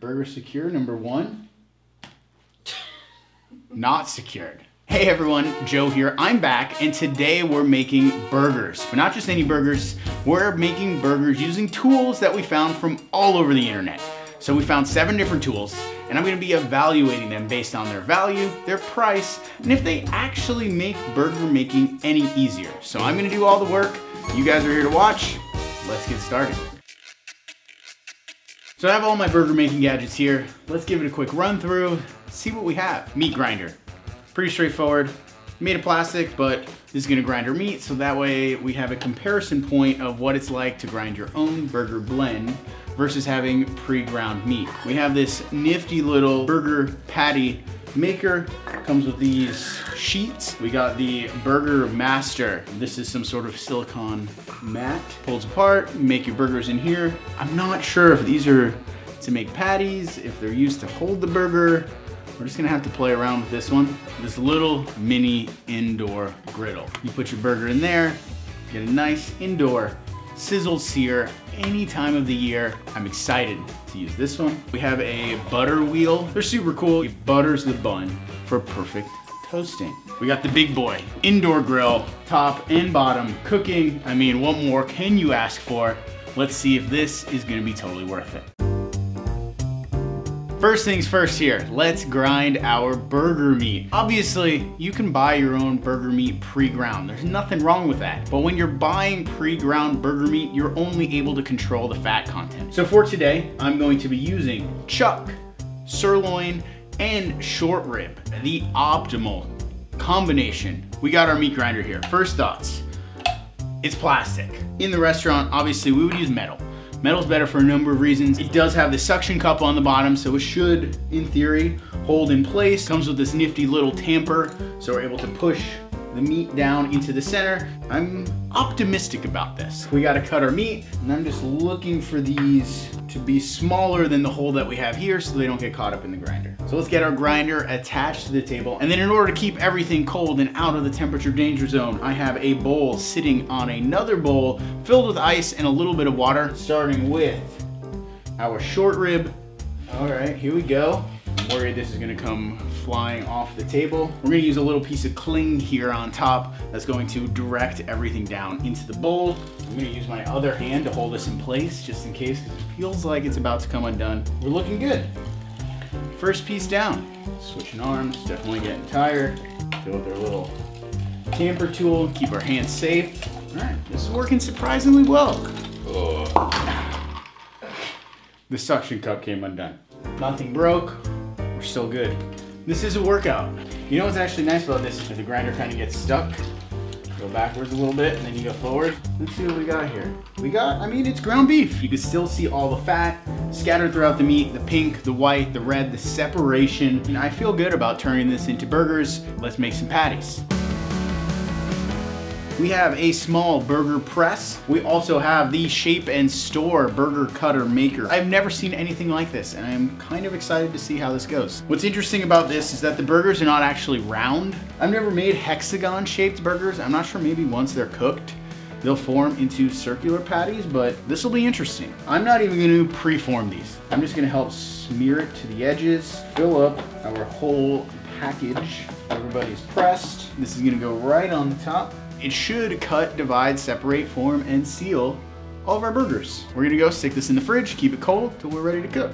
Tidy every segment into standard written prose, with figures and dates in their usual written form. Burger secure, number one. Not secured. Hey everyone, Joe here. I'm back, and today we're making burgers. But not just any burgers, we're making burgers using tools that we found from all over the internet. So we found 7 different tools, and I'm gonna be evaluating them based on their value, their price, and if they actually make burger making any easier. So I'm gonna do all the work. You guys are here to watch. Let's get started. So I have all my burger making gadgets here. Let's give it a quick run through, see what we have. Meat grinder. Pretty straightforward, made of plastic, but this is gonna grind our meat, so that way we have a comparison point of what it's like to grind your own burger blend versus having pre-ground meat. We have this nifty little burger patty maker, comes with these sheets. We got the Burger Master. This is some sort of silicone mat. Folds apart, make your burgers in here. I'm not sure if these are to make patties, if they're used to hold the burger. We're just gonna have to play around with this one. This little mini indoor griddle. You put your burger in there, get a nice indoor sizzle sear any time of the year. I'm excited to use this one. We have a butter wheel. They're super cool. It butters the bun for perfect toasting. We got the big boy, indoor grill, top and bottom, cooking. I mean, what more can you ask for? Let's see if this is gonna be totally worth it. First things first here, let's grind our burger meat. Obviously, you can buy your own burger meat pre-ground. There's nothing wrong with that. But when you're buying pre-ground burger meat, you're only able to control the fat content. So for today, I'm going to be using chuck, sirloin, and short rib, the optimal combination. We got our meat grinder here. First thoughts, it's plastic. In the restaurant, obviously, we would use metal. Metal's better for a number of reasons. It does have the suction cup on the bottom, so it should, in theory, hold in place. Comes with this nifty little tamper, so we're able to push the meat down into the center. I'm optimistic about this. We gotta cut our meat, and I'm just looking for these to be smaller than the hole that we have here so they don't get caught up in the grinder. So let's get our grinder attached to the table. And then in order to keep everything cold and out of the temperature danger zone, I have a bowl sitting on another bowl filled with ice and a little bit of water, starting with our short rib. All right, here we go. I'm worried this is gonna come flying off the table. We're gonna use a little piece of cling here on top that's going to direct everything down into the bowl. I'm gonna use my other hand to hold this in place just in case, because it feels like it's about to come undone. We're looking good. First piece down. Switching arms, definitely getting tired. Go with our little tamper tool, keep our hands safe. All right, this is working surprisingly well. Oh. The suction cup came undone. Nothing broke, we're still good. This is a workout. You know what's actually nice about this is the grinder kind of gets stuck. Go backwards a little bit and then you go forward. Let's see what we got here. We got, I mean, it's ground beef. You can still see all the fat scattered throughout the meat, the pink, the white, the red, the separation. And I feel good about turning this into burgers. Let's make some patties. We have a small burger press. We also have the Shape and Store Burger Cutter Maker. I've never seen anything like this, and I'm kind of excited to see how this goes. What's interesting about this is that the burgers are not actually round. I've never made hexagon-shaped burgers. I'm not sure, maybe once they're cooked, they'll form into circular patties, but this will be interesting. I'm not even gonna preform these. I'm just gonna help smear it to the edges, fill up our whole package. Everybody's pressed. This is gonna go right on the top. It should cut, divide, separate, form, and seal all of our burgers. We're gonna go stick this in the fridge, keep it cold till we're ready to cook.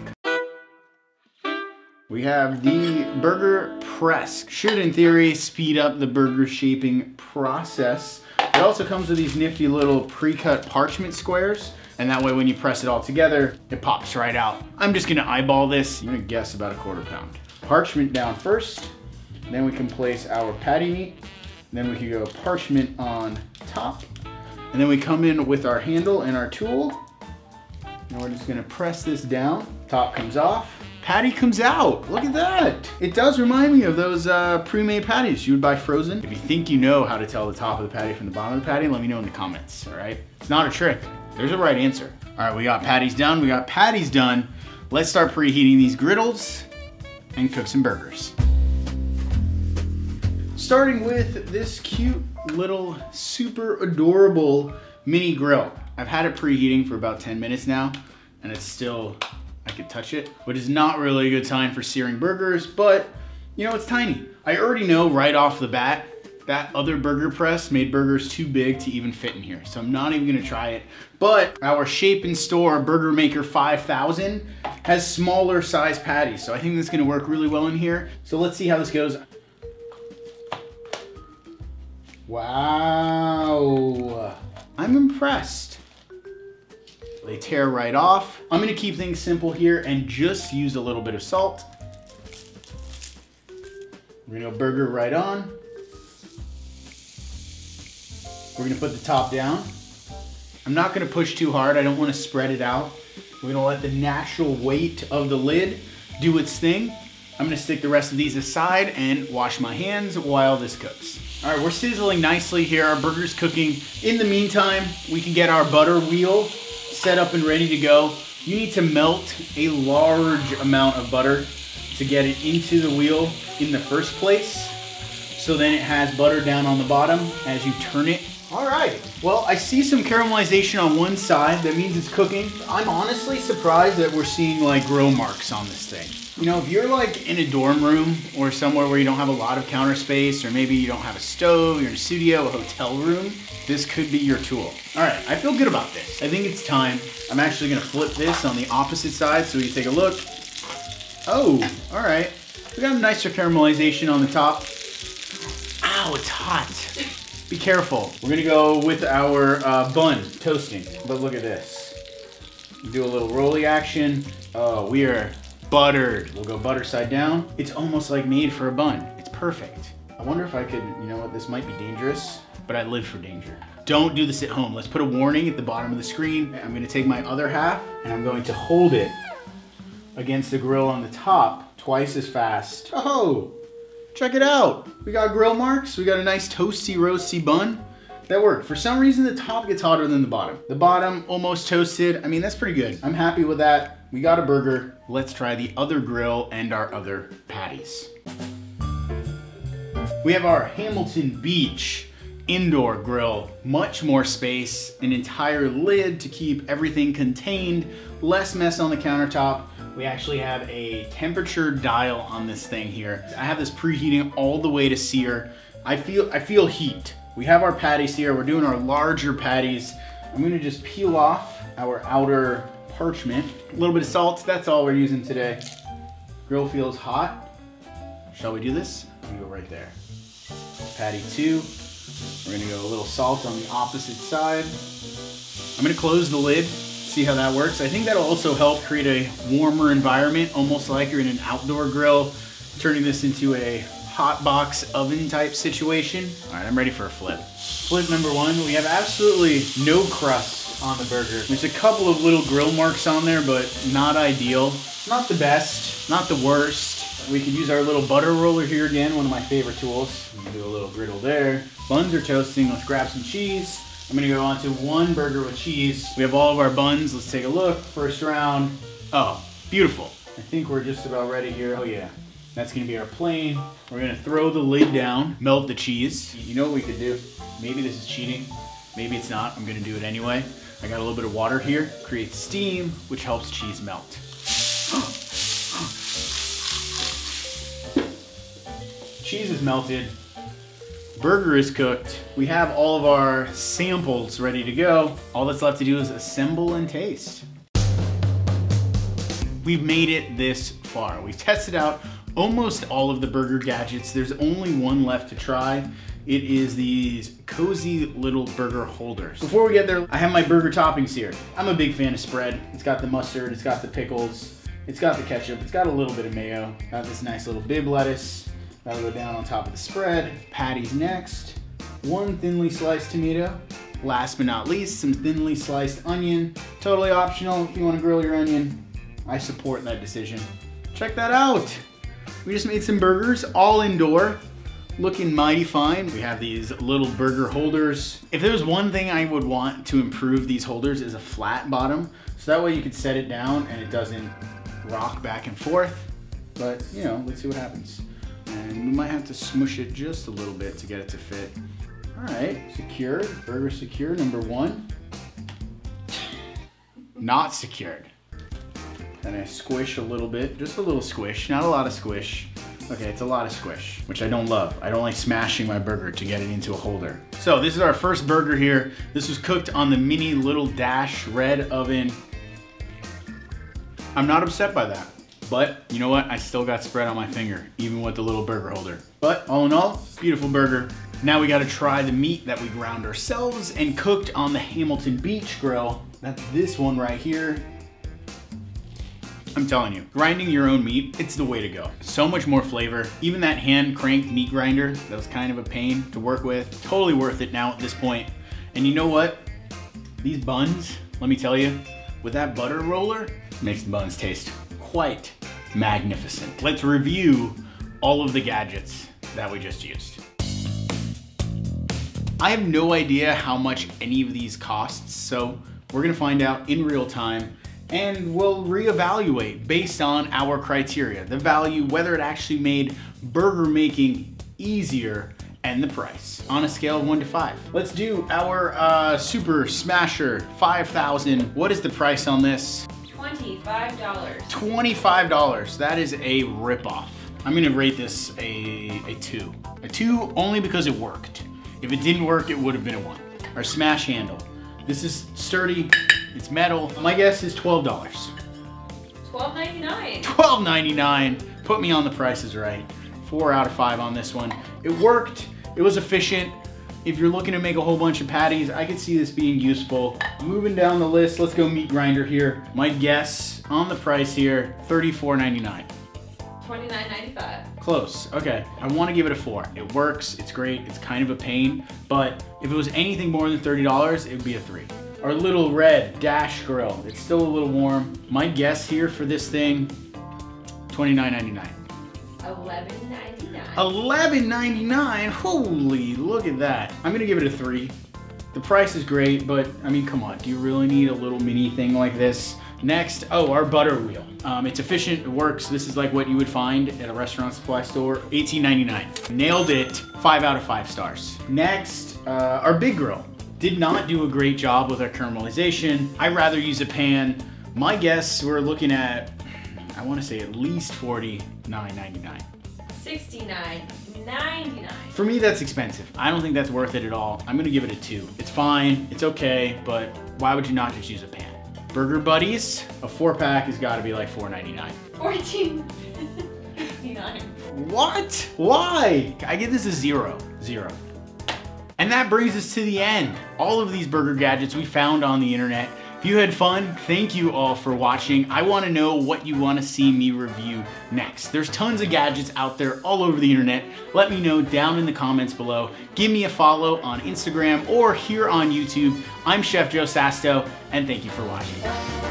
We have the burger press. Should, in theory, speed up the burger shaping process. It also comes with these nifty little pre-cut parchment squares, and that way when you press it all together, it pops right out. I'm just gonna eyeball this. I'm gonna guess about a quarter-pound. Parchment down first, then we can place our patty meat. Then we can go parchment on top. And then we come in with our handle and our tool. And we're just gonna press this down. Top comes off. Patty comes out. Look at that. It does remind me of those pre-made patties you would buy frozen. If you think you know how to tell the top of the patty from the bottom of the patty, let me know in the comments, all right? It's not a trick. There's a right answer. All right, we got patties done. We got patties done. Let's start preheating these griddles and cook some burgers. Starting with this cute little super adorable mini grill. I've had it preheating for about 10 minutes now, and it's still I could touch it, which is not really a good sign for searing burgers, but you know, it's tiny. I already know right off the bat that other burger press made burgers too big to even fit in here. So I'm not even gonna try it. But our Shape and Store Burger Maker 5000 has smaller size patties. So I think this is gonna work really well in here. So let's see how this goes. Wow, I'm impressed. They tear right off. I'm gonna keep things simple here and just use a little bit of salt. We're gonna go burger right on. We're gonna put the top down. I'm not gonna push too hard. I don't wanna spread it out. We're gonna let the natural weight of the lid do its thing. I'm gonna stick the rest of these aside and wash my hands while this cooks. All right, we're sizzling nicely here. Our burger's cooking. In the meantime, we can get our butter wheel set up and ready to go. You need to melt a large amount of butter to get it into the wheel in the first place. So then it has butter down on the bottom as you turn it. All right, well, I see some caramelization on one side. That means it's cooking. I'm honestly surprised that we're seeing like row marks on this thing. You know, if you're like in a dorm room or somewhere where you don't have a lot of counter space, or maybe you don't have a stove, you're in a studio, a hotel room, this could be your tool. All right, I feel good about this. I think it's time. I'm actually gonna flip this on the opposite side so we can take a look. Oh, all right. We got a nicer caramelization on the top. Ow, it's hot. Be careful. We're gonna go with our bun toasting, but look at this. Do a little rolly action. Oh, we are buttered. We'll go butter side down. It's almost like made for a bun. It's perfect. I wonder if I could, you know what, this might be dangerous, but I live for danger. Don't do this at home. Let's put a warning at the bottom of the screen. I'm gonna take my other half and I'm going to hold it against the grill on the top twice as fast. Oh! Check it out. We got grill marks. We got a nice toasty, roasty bun. That worked. For some reason, the top gets hotter than the bottom. The bottom almost toasted. I mean, that's pretty good. I'm happy with that. We got a burger. Let's try the other grill and our other patties. We have our Hamilton Beach indoor grill. Much more space, an entire lid to keep everything contained, less mess on the countertop. We actually have a temperature dial on this thing here. I have this preheating all the way to sear. I feel heat. We have our patties here. We're doing our larger patties. I'm gonna just peel off our outer parchment. A little bit of salt, that's all we're using today. Grill feels hot. Shall we do this? I'm gonna go right there. Patty two. We're gonna go a little salt on the opposite side. I'm gonna close the lid. See how that works. I think that'll also help create a warmer environment, almost like you're in an outdoor grill, turning this into a hot box oven type situation. All right, I'm ready for a flip. Flip number one, we have absolutely no crust on the burger. There's a couple of little grill marks on there, but not ideal. Not the best, not the worst. We could use our little butter roller here again, one of my favorite tools. I'm gonna do a little griddle there. Buns are toasting, let's grab some cheese. I'm gonna go on to one burger with cheese. We have all of our buns. Let's take a look. First round. Oh, beautiful. I think we're just about ready here. Oh yeah, that's gonna be our plain. We're gonna throw the lid down, melt the cheese. You know what we could do? Maybe this is cheating. Maybe it's not. I'm gonna do it anyway. I got a little bit of water here. Creates steam, which helps cheese melt. Cheese is melted. Burger is cooked. We have all of our samples ready to go. All that's left to do is assemble and taste. We've made it this far. We've tested out almost all of the burger gadgets. There's only one left to try. It is these cozy little burger holders. Before we get there, I have my burger toppings here. I'm a big fan of spread. It's got the mustard, it's got the pickles, it's got the ketchup, it's got a little bit of mayo, got this nice little bib lettuce. That'll go down on top of the spread. Patties next. One thinly sliced tomato. Last but not least, some thinly sliced onion. Totally optional if you want to grill your onion. I support that decision. Check that out. We just made some burgers, all indoor. Looking mighty fine. We have these little burger holders. If there was one thing I would want to improve these holders is a flat bottom. So that way you could set it down and it doesn't rock back and forth. But you know, let's see what happens. And we might have to smush it just a little bit to get it to fit. All right, secured, burger secure, number one. Not secured. and I squish a little bit, just a little squish, not a lot of squish. Okay, it's a lot of squish, which I don't love. I don't like smashing my burger to get it into a holder. So this is our first burger here. This was cooked on the mini little Dash red oven. I'm not upset by that, but you know what? I still got spread on my finger, even with the little burger holder. But all in all, beautiful burger. Now we gotta try the meat that we ground ourselves and cooked on the Hamilton Beach grill. That's this one right here. I'm telling you, grinding your own meat, it's the way to go. So much more flavor. Even that hand cranked meat grinder, that was kind of a pain to work with. Totally worth it now at this point. And you know what? These buns, let me tell you, with that butter roller, makes the buns taste quite magnificent. Let's review all of the gadgets that we just used. I have no idea how much any of these costs, so we're gonna find out in real time. And we'll reevaluate based on our criteria, the value, whether it actually made burger making easier, and the price on a scale of 1 to 5. Let's do our Super Smasher 5000. What is the price on this? $25. $25, that is a ripoff. I'm gonna rate this a 2. A 2 only because it worked. If it didn't work, it would have been a 1. Our smash handle. This is sturdy. It's metal. My guess is $12. $12.99. $12.99. Put me on the prices right. 4 out of 5 on this one. It worked. It was efficient. If you're looking to make a whole bunch of patties, I could see this being useful. Moving down the list, let's go meat grinder here. My guess on the price here, $34.99. $29.95. Close, okay. I wanna give it a 4. It works, it's great, it's kind of a pain, but if it was anything more than $30, it'd be a 3. Our little red Dash grill. It's still a little warm. My guess here for this thing, $29.99. $11.99. $11.99, holy, look at that. I'm gonna give it a 3. The price is great, but I mean, come on, do you really need a little mini thing like this? Next, oh, our butter wheel. It's efficient, it works. This is like what you would find at a restaurant supply store. $18.99, nailed it, 5 out of 5 stars. Next, our big grill. Did not do a great job with our caramelization. I'd rather use a pan. My guess, we're looking at, I wanna say at least $49.99. $69.99. For me, that's expensive. I don't think that's worth it at all. I'm gonna give it a 2. It's fine, it's okay, but why would you not just use a pan? Burger Buddies, a 4-pack has gotta be like $4.99. $14.99. What? Why? I give this a 0. And that brings us to the end. All of these burger gadgets we found on the internet. If you had fun, thank you all for watching. I wanna know what you wanna see me review next. There's tons of gadgets out there all over the internet. Let me know down in the comments below. Give me a follow on Instagram or here on YouTube. I'm Chef Joe Sasto, and thank you for watching.